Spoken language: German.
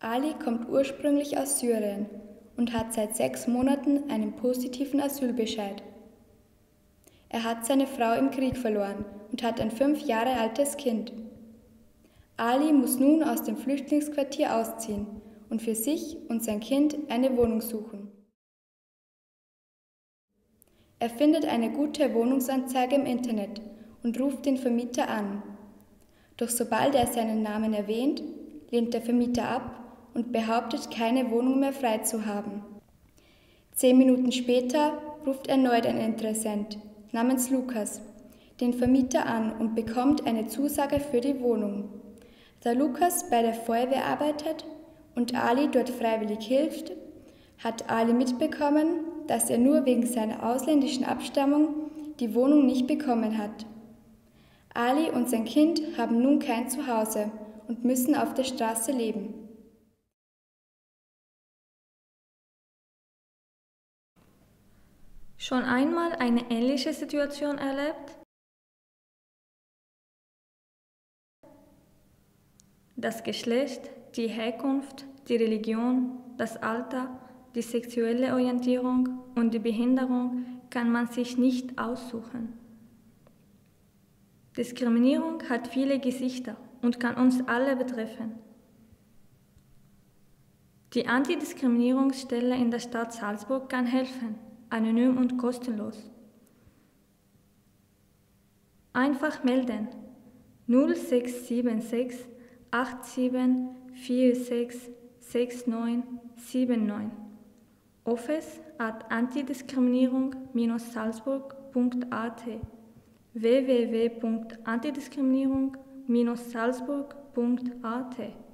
Ali kommt ursprünglich aus Syrien und hat seit 6 Monaten einen positiven Asylbescheid. Er hat seine Frau im Krieg verloren und hat ein 5 Jahre altes Kind. Ali muss nun aus dem Flüchtlingsquartier ausziehen und für sich und sein Kind eine Wohnung suchen. Er findet eine gute Wohnungsanzeige im Internet und ruft den Vermieter an. Doch sobald er seinen Namen erwähnt, lehnt der Vermieter ab und behauptet, keine Wohnung mehr frei zu haben. 10 Minuten später ruft erneut ein Interessent namens Lukas den Vermieter an und bekommt eine Zusage für die Wohnung. Da Lukas bei der Feuerwehr arbeitet und Ali dort freiwillig hilft, hat Ali mitbekommen, dass er nur wegen seiner ausländischen Abstammung die Wohnung nicht bekommen hat. Ali und sein Kind haben nun kein Zuhause und müssen auf der Straße leben. Schon einmal eine ähnliche Situation erlebt? Das Geschlecht, die Herkunft, die Religion, das Alter, die sexuelle Orientierung und die Behinderung kann man sich nicht aussuchen. Diskriminierung hat viele Gesichter und kann uns alle betreffen. Die Antidiskriminierungsstelle in der Stadt Salzburg kann helfen, anonym und kostenlos. Einfach melden 0676 87466979 office@antidiskriminierung-salzburg.at www.antidiskriminierung-salzburg.at